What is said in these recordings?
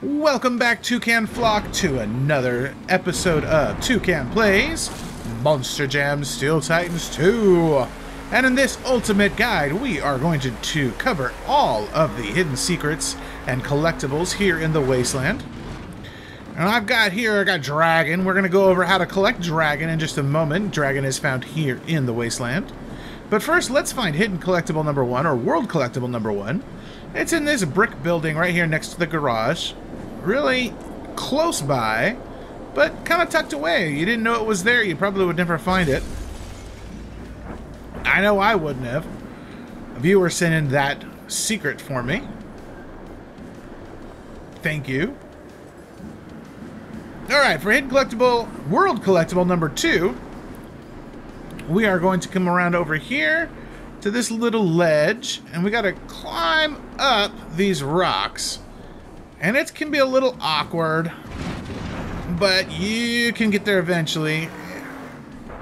Welcome back, Toucan Flock, to another episode of Toucan Plays Monster Jam Steel Titans 2. And in this ultimate guide, we are going to cover all of the hidden secrets and collectibles here in the Wasteland. And I got Dragon. We're going to go over how to collect Dragon in just a moment. Dragon is found here in the Wasteland. But first, let's find hidden collectible number 1, or world collectible number 1. It's in this brick building right here next to the garage. Really close by, but kind of tucked away. You didn't know it was there. You probably would never find it. I know I wouldn't have. A viewer sent in that secret for me. Thank you. Alright, for hidden collectible, world collectible number 2, we are going to come around over here to this little ledge, and we gotta climb up these rocks. And it can be a little awkward, but you can get there eventually.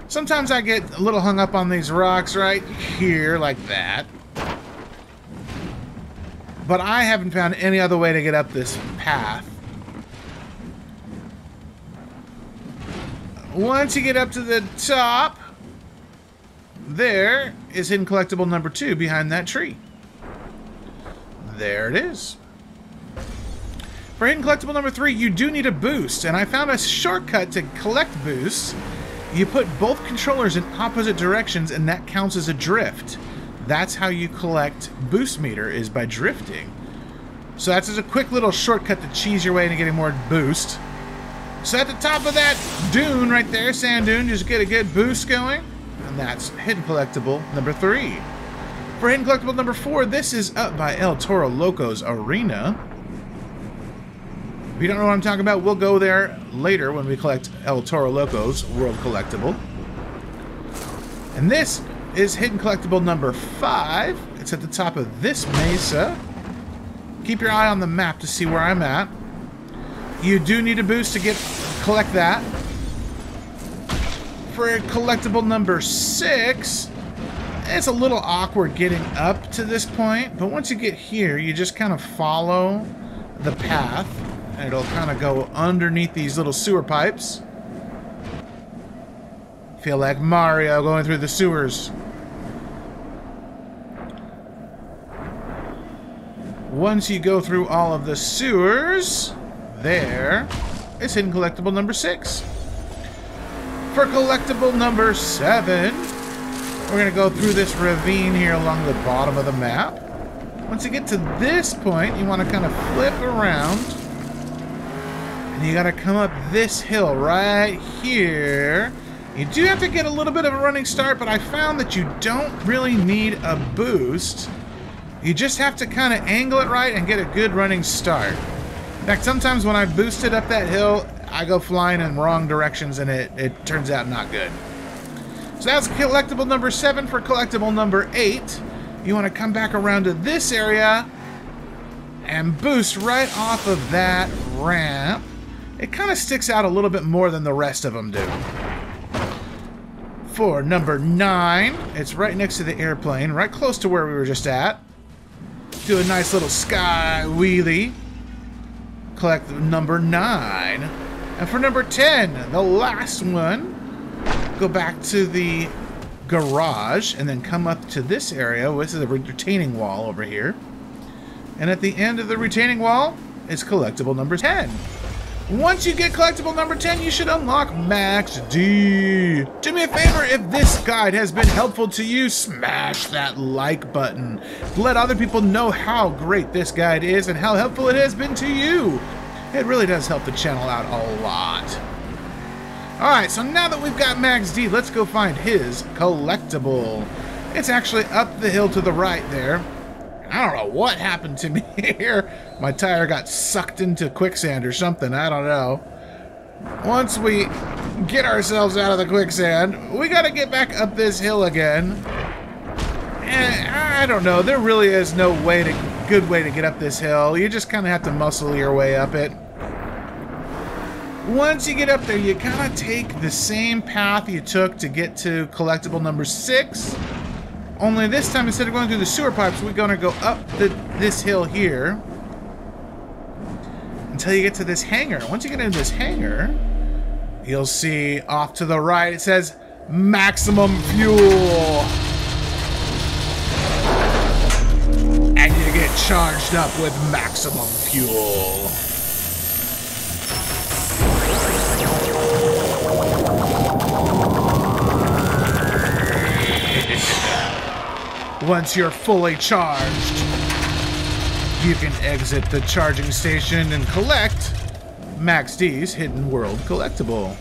Sometimes I get a little hung up on these rocks right here, like that. But I haven't found any other way to get up this path. Once you get up to the top, there is hidden collectible number 2 behind that tree. There it is. For hidden collectible number 3, you do need a boost, and I found a shortcut to collect boosts. You put both controllers in opposite directions, and that counts as a drift. That's how you collect boost meter, is by drifting. So that's just a quick little shortcut to cheese your way into getting more boost. So at the top of that dune right there, sand dune, just get a good boost going. And that's hidden collectible number 3. For hidden collectible number 4, this is up by El Toro Loco's arena. If you don't know what I'm talking about, we'll go there later when we collect El Toro Loco's world collectible. And this is hidden collectible number 5. It's at the top of this mesa. Keep your eye on the map to see where I'm at. You do need a boost to collect that. For collectible number 6, it's a little awkward getting up to this point, but once you get here, you just kind of follow the path, and it'll kind of go underneath these little sewer pipes. Feel like Mario going through the sewers. Once you go through all of the sewers, there is hidden collectible number 6. For collectible number 7, we're going to go through this ravine here along the bottom of the map. Once you get to this point, you want to kind of flip around. And you got to come up this hill right here. You do have to get a little bit of a running start, but I found that you don't really need a boost. You just have to kind of angle it right and get a good running start. In fact, sometimes when I boosted up that hill, I go flying in wrong directions, and it turns out not good. So that's collectible number 7. For collectible number 8, you want to come back around to this area and boost right off of that ramp. It kind of sticks out a little bit more than the rest of them do. For number 9, it's right next to the airplane, right close to where we were just at. Do a nice little sky wheelie. Collect number 9. And for number 10, the last one, go back to the garage and then come up to this area. This is a retaining wall over here. And at the end of the retaining wall is collectible number 10. Once you get collectible number 10, you should unlock Max-D. Do me a favor, if this guide has been helpful to you, smash that like button. Let other people know how great this guide is and how helpful it has been to you. It really does help the channel out a lot. Alright, so now that we've got Max-D, let's go find his collectible. It's actually up the hill to the right there. I don't know what happened to me here. My tire got sucked into quicksand or something, I don't know. Once we get ourselves out of the quicksand, we gotta get back up this hill again. And I don't know, there really is no way to... good way to get up this hill. You just kind of have to muscle your way up it. Once you get up there, you kind of take the same path you took to get to collectible number 6, only this time, instead of going through the sewer pipes, we're going to go up this hill here and until you get to this hangar. Once you get into this hangar, you'll see off to the right, it says maximum fuel. And you get charged up with maximum fuel. Once you're fully charged, you can exit the charging station and collect Max-D's Hidden World collectible.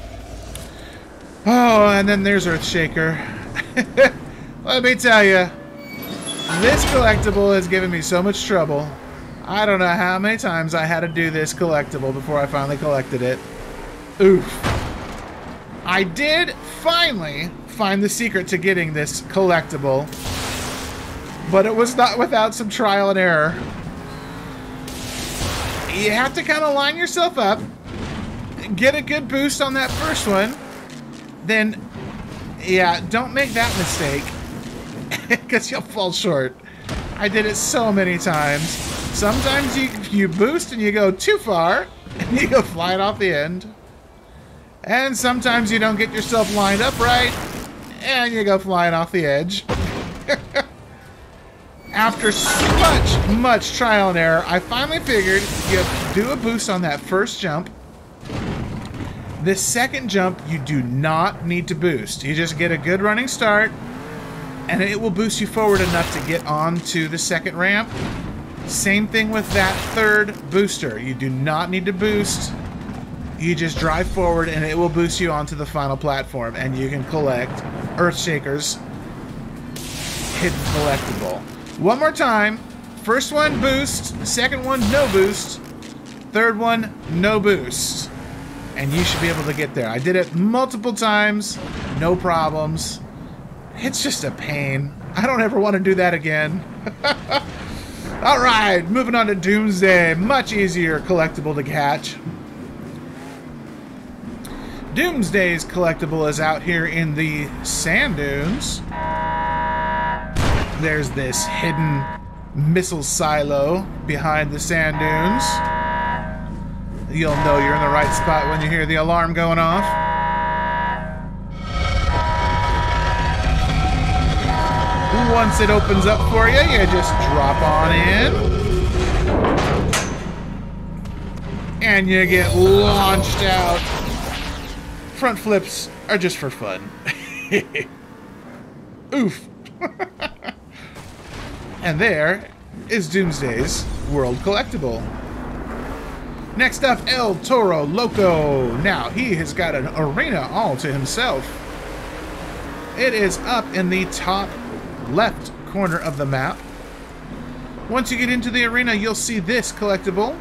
Oh, and then there's Earthshaker. Let me tell you, this collectible has given me so much trouble. I don't know how many times I had to do this collectible before I finally collected it. Oof. I did finally find the secret to getting this collectible, but it was not without some trial and error. You have to kind of line yourself up, get a good boost on that first one, then, yeah, don't make that mistake, because you'll fall short. I did it so many times. Sometimes you boost and you go too far, and you go flying off the end. And sometimes you don't get yourself lined up right, and you go flying off the edge. After much trial and error, I finally figured you do a boost on that first jump. This second jump, you do not need to boost. You just get a good running start, and it will boost you forward enough to get onto the second ramp. Same thing with that third booster. You do not need to boost. You just drive forward, and it will boost you onto the final platform, and you can collect Earthshaker's hidden collectible. One more time. First one, boost. Second one, no boost. Third one, no boost. And you should be able to get there. I did it multiple times. No problems. It's just a pain. I don't ever want to do that again. All right, moving on to Doomsday. Much easier collectible to catch. Doomsday's collectible is out here in the sand dunes. There's this hidden missile silo behind the sand dunes. You'll know you're in the right spot when you hear the alarm going off. Once it opens up for you, you just drop on in. And you get launched out. Front flips are just for fun. Oof. And there is Doomsday's World Collectible. Next up, El Toro Loco. Now, he has got an arena all to himself. It is up in the top left corner of the map. Once you get into the arena, you'll see this collectible.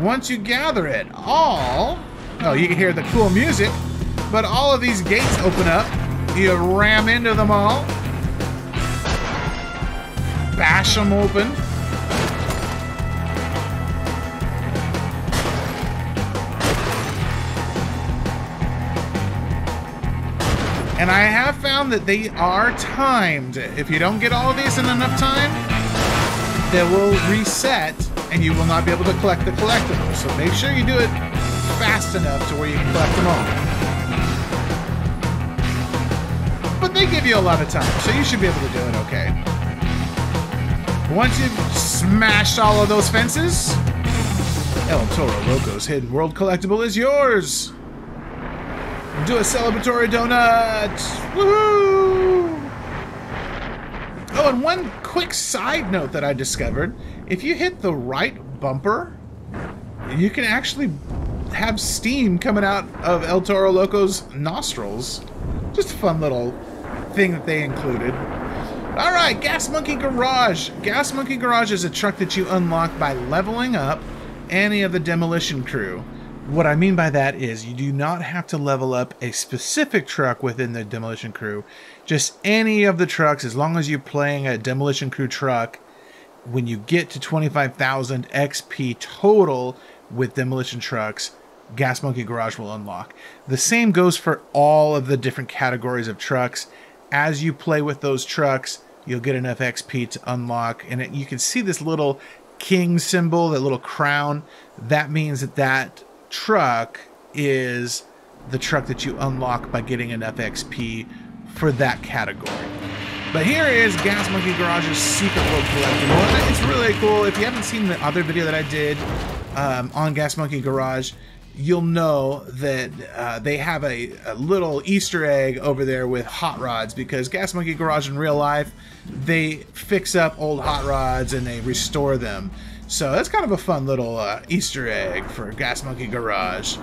Once you gather it all... Oh, you can hear the cool music, but all of these gates open up. You ram into them all. Bash them open. And I have found that they are timed. If you don't get all of these in enough time, they will reset and you will not be able to collect the collectibles. So make sure you do it fast enough to where you can collect them all. But they give you a lot of time, so you should be able to do it okay. Once you've smashed all of those fences, El Toro Loco's Hidden World Collectible is yours! Do a celebratory donut! Woohoo! Oh, and one quick side note that I discovered, if you hit the right bumper, you can actually have steam coming out of El Toro Loco's nostrils. Just a fun little thing that they included. All right, Gas Monkey Garage. Gas Monkey Garage is a truck that you unlock by leveling up any of the Demolition Crew. What I mean by that is you do not have to level up a specific truck within the Demolition Crew. Just any of the trucks, as long as you're playing a Demolition Crew truck, when you get to 25,000 XP total with Demolition Trucks, Gas Monkey Garage will unlock. The same goes for all of the different categories of trucks. As you play with those trucks, you'll get enough XP to unlock, and you can see this little king symbol, that little crown, that means that that truck is the truck that you unlock by getting enough XP for that category. But here is Gas Monkey Garage's Secret World collectible. It's really cool. If you haven't seen the other video that I did on Gas Monkey Garage, you'll know that they have a little Easter egg over there with hot rods, because Gas Monkey Garage in real life, they fix up old hot rods and they restore them. So that's kind of a fun little Easter egg for Gas Monkey Garage.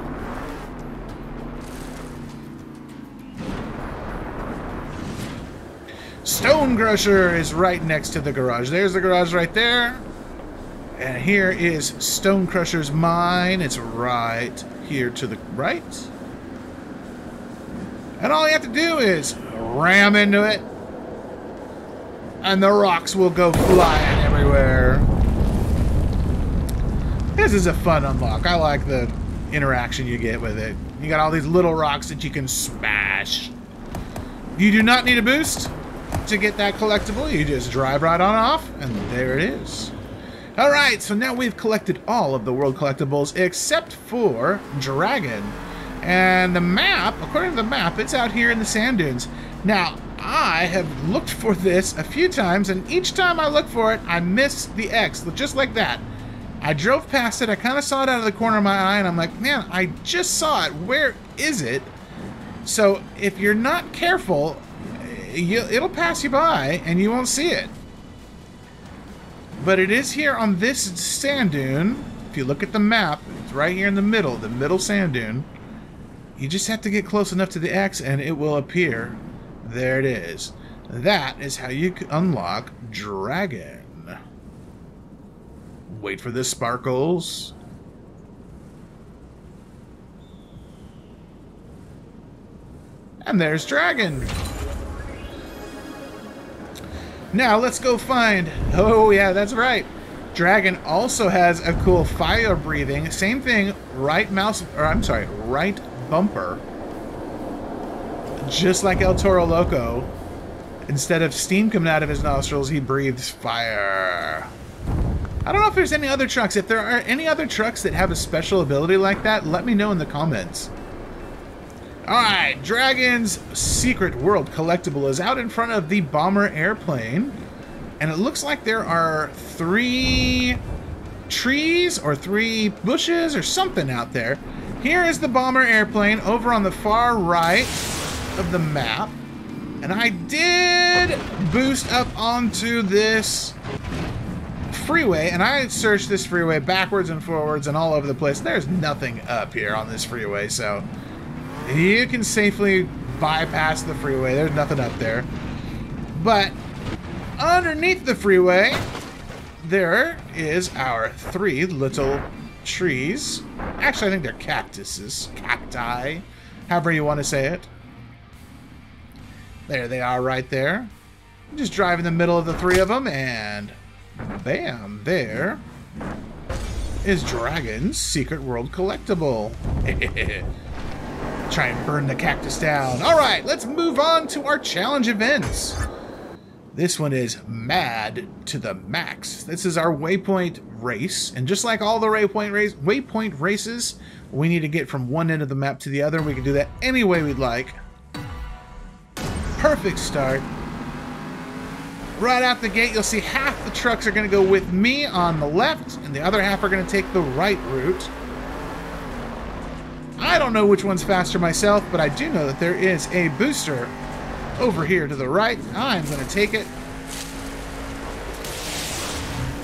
Stone Crusher is right next to the garage. There's the garage right there. And here is Stone Crusher's mine. It's right here to the right. And all you have to do is ram into it, and the rocks will go flying everywhere. This is a fun unlock. I like the interaction you get with it. You got all these little rocks that you can smash. You do not need a boost to get that collectible. You just drive right on off, and there it is. All right, so now we've collected all of the world collectibles except for Dragon. And the map, according to the map, it's out here in the sand dunes. Now, I have looked for this a few times, and each time I look for it, I miss the X, just like that. I drove past it, I kind of saw it out of the corner of my eye, and I'm like, man, I just saw it. Where is it? So if you're not careful, it'll pass you by and you won't see it. But it is here on this sand dune. If you look at the map, it's right here in the middle sand dune. You just have to get close enough to the X and it will appear. There it is. That is how you unlock Dragon. Wait for the sparkles. And there's Dragon. Now let's go find, oh yeah, that's right. Dragon also has a cool fire breathing, same thing, right bumper. Just like El Toro Loco, instead of steam coming out of his nostrils, he breathes fire. I don't know if there's any other trucks. If there are any other trucks that have a special ability like that, let me know in the comments. Alright, Dragon's Secret World collectible is out in front of the bomber airplane. And it looks like there are 3 trees or 3 bushes or something out there. Here is the bomber airplane over on the far right of the map. And I did boost up onto this freeway. And I searched this freeway backwards and forwards and all over the place. There's nothing up here on this freeway, so you can safely bypass the freeway. There's nothing up there. But underneath the freeway, there is our 3 little trees. Actually, I think they're cactuses. Cacti. However you want to say it. There they are right there. Just drive in the middle of the 3 of them, and bam, there is Dragon's Secret World collectible. Try and burn the cactus down. All right, let's move on to our challenge events. This one is Mad to the Max. This is our waypoint race, and just like all the waypoint races, we need to get from one end of the map to the other. We can do that any way we'd like. Perfect start. Right out the gate, you'll see half the trucks are going to go with me on the left, and the other half are going to take the right route. I don't know which one's faster myself, but I do know that there is a booster over here to the right. I'm going to take it.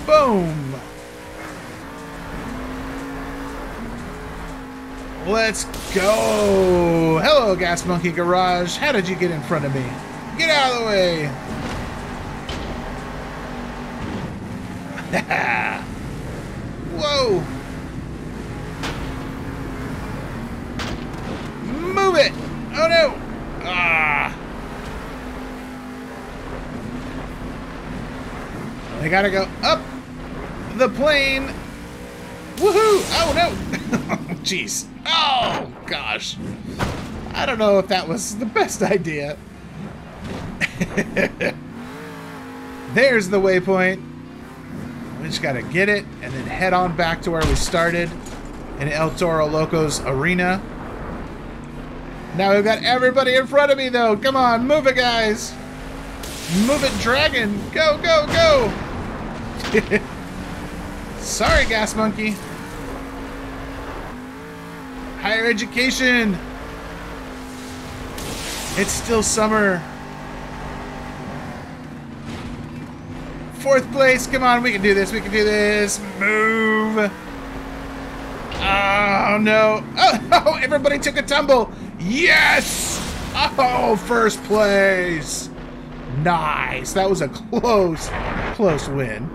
Boom! Let's go! Hello, Gas Monkey Garage. How did you get in front of me? Get out of the way! Whoa! Move it! Oh no! Ah! They gotta go up the plane. Woohoo! Oh no! Jeez! Oh gosh! I don't know if that was the best idea. There's the waypoint. We just got to get it and then head on back to where we started in El Toro Loco's arena. Now we've got everybody in front of me, though. Come on, move it, guys. Move it, Dragon. Go, go, go. Sorry, Gas Monkey. Higher education. It's still summer. 4th place. Come on, we can do this. We can do this. Move. Oh, no. Oh, everybody took a tumble. Yes. Oh, 1st place. Nice. That was a close win.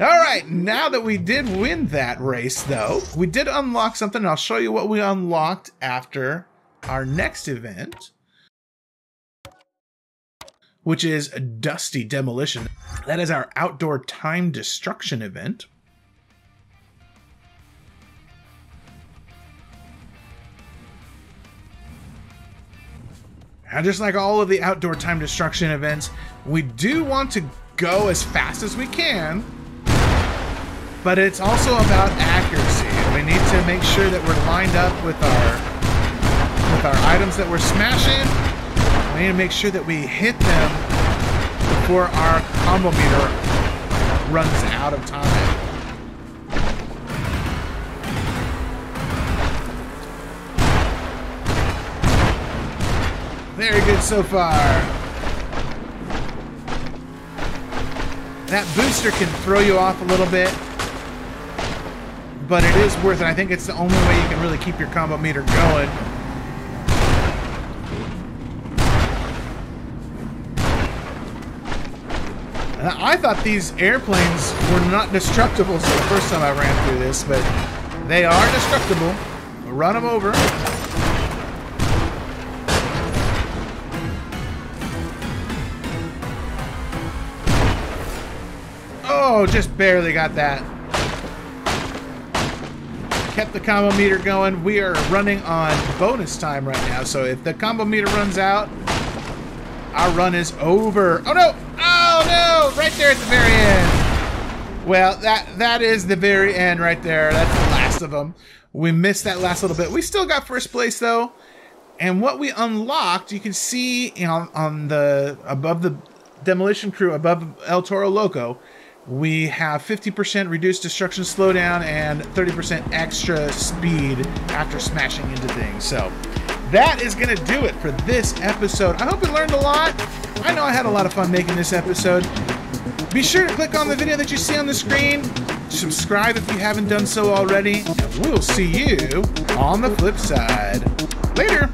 All right. Now that we did win that race, though, we did unlock something. And I'll show you what we unlocked after our next event, which is Dusty Demolition. That is our outdoor time destruction event. And just like all of the outdoor time destruction events, we do want to go as fast as we can, but it's also about accuracy. We need to make sure that we're lined up with our items that we're smashing. We need to make sure that we hit them before our combo meter runs out of time. Very good so far. That booster can throw you off a little bit, but it is worth it. I think it's the only way you can really keep your combo meter going. I thought these airplanes were not destructible, so the first time I ran through this, but they are destructible. We'll run them over. Oh, just barely got that. Kept the combo meter going. We are running on bonus time right now, so if the combo meter runs out, our run is over. Oh, no! Oh, no! Right there at the very end. Well, that is the very end right there. That's the last of them. We missed that last little bit. We still got 1st place, though. And what we unlocked, you can see on the above the Demolition Crew, above El Toro Loco, we have 50% reduced destruction slowdown and 30% extra speed after smashing into things. So that is going to do it for this episode. I hope you learned a lot. I know I had a lot of fun making this episode. Be sure to click on the video that you see on the screen. Subscribe if you haven't done so already. And we'll see you on the flip side. Later.